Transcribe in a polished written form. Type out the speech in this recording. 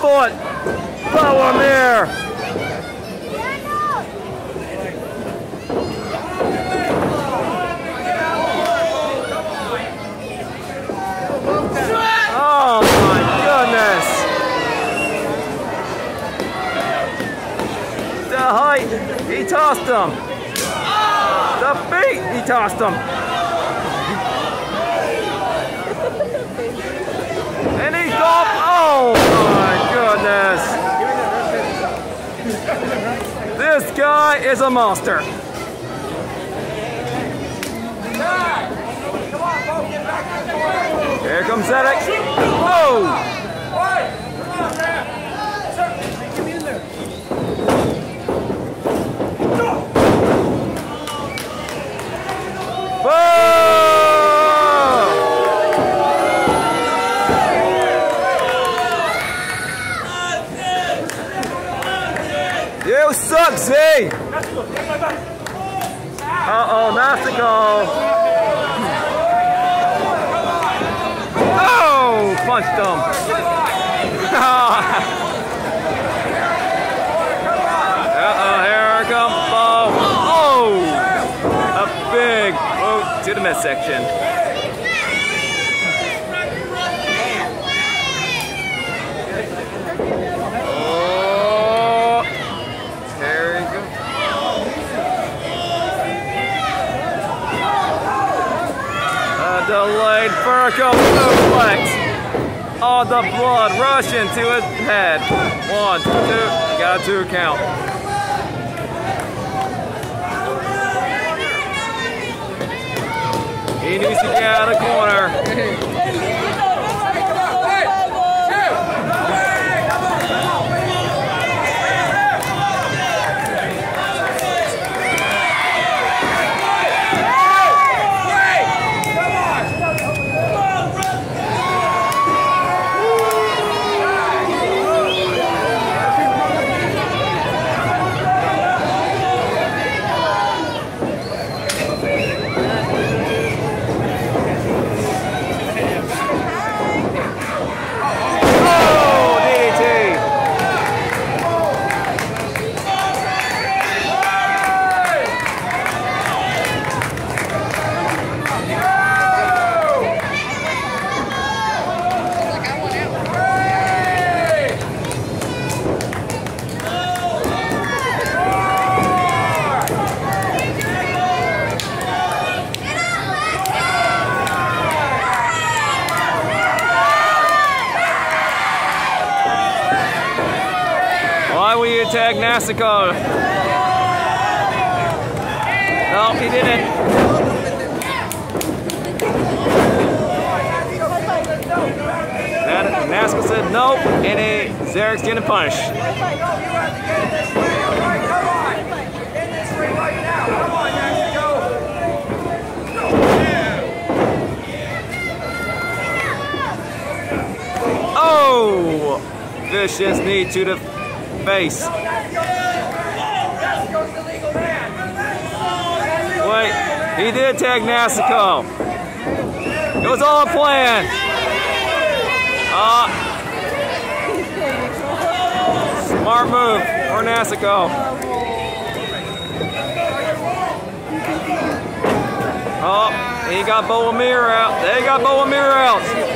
foot. Beau Amir. Oh my goodness. The height, he tossed him. The feet, he tossed him. And he golf. Oh my goodness. This guy is a monster. Here comes Zarek. Whoa! Whoa! You suck, Z! Uh-oh, Nastico! Punched him. Uh-oh, here comes Beau. Oh! A big boot to the midsection. Oh! There you go. A delayed vertical suplex. All the blood rushing to his head. 1, 2, got a 2 count. He needs to get out of the corner. Why will you attack Nastico? No, he didn't. Nastico said nope, and Zarek's getting punished. Oh! Vicious knee to the face. Wait, he did tag Nastico. It was all a plan. Smart move for Nastico. Oh, he got Beau Amir out. They got Beau Amir out.